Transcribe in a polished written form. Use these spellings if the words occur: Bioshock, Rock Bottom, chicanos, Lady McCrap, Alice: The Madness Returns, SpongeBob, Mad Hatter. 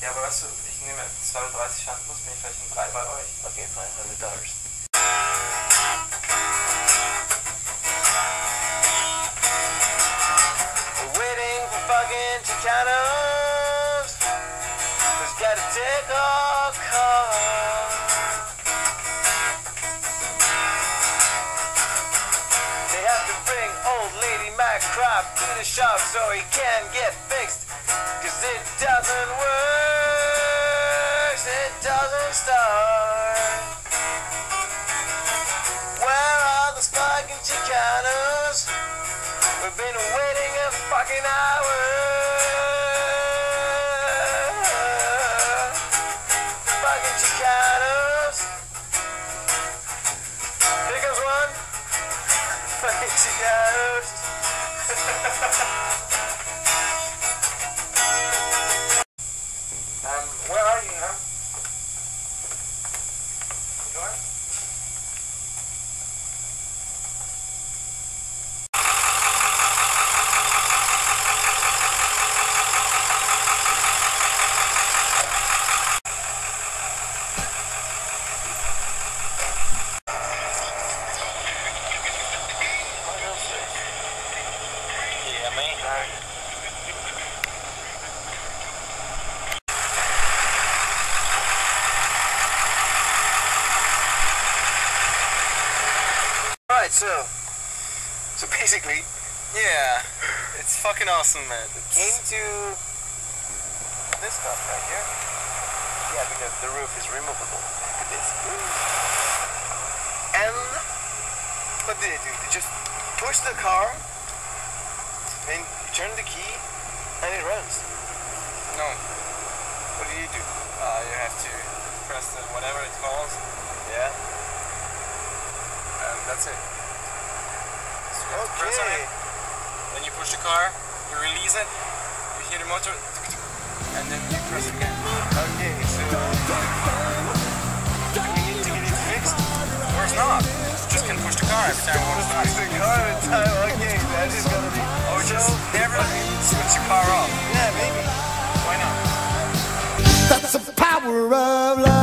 Ja, aber weißt du, ich nehme 32 Handnuss, bin ich vielleicht ein 3 bei euch. Okay, fine, $100. We're waiting for fucking Chicanos. Who's gotta take our car? They have to bring old Lady McCrap to the shop so he can get fixed. Cause it doesn't work, it doesn't start. Where are the fucking Chicanos? We've been waiting a fucking hour. Fucking Chicanos. Here comes one. Fucking Chicanos. So basically, yeah, it's fucking awesome, man. It came to this stuff right here. Yeah, because the roof is removable. Look at this. And what did they do? They just push the car, and you turn the key, and it runs. No. What do you do? You have to press the whatever it calls. Yeah. And that's it. Okay. Then you push the car, you release it, you hear the motor, and then you press again. Okay, so we need to get it fixed, or it's not. You just can push the car every time you want to start. Push the car every time, okay, that is gonna be. Or just never switch your car off. Yeah, maybe. Why not? That's the power of love.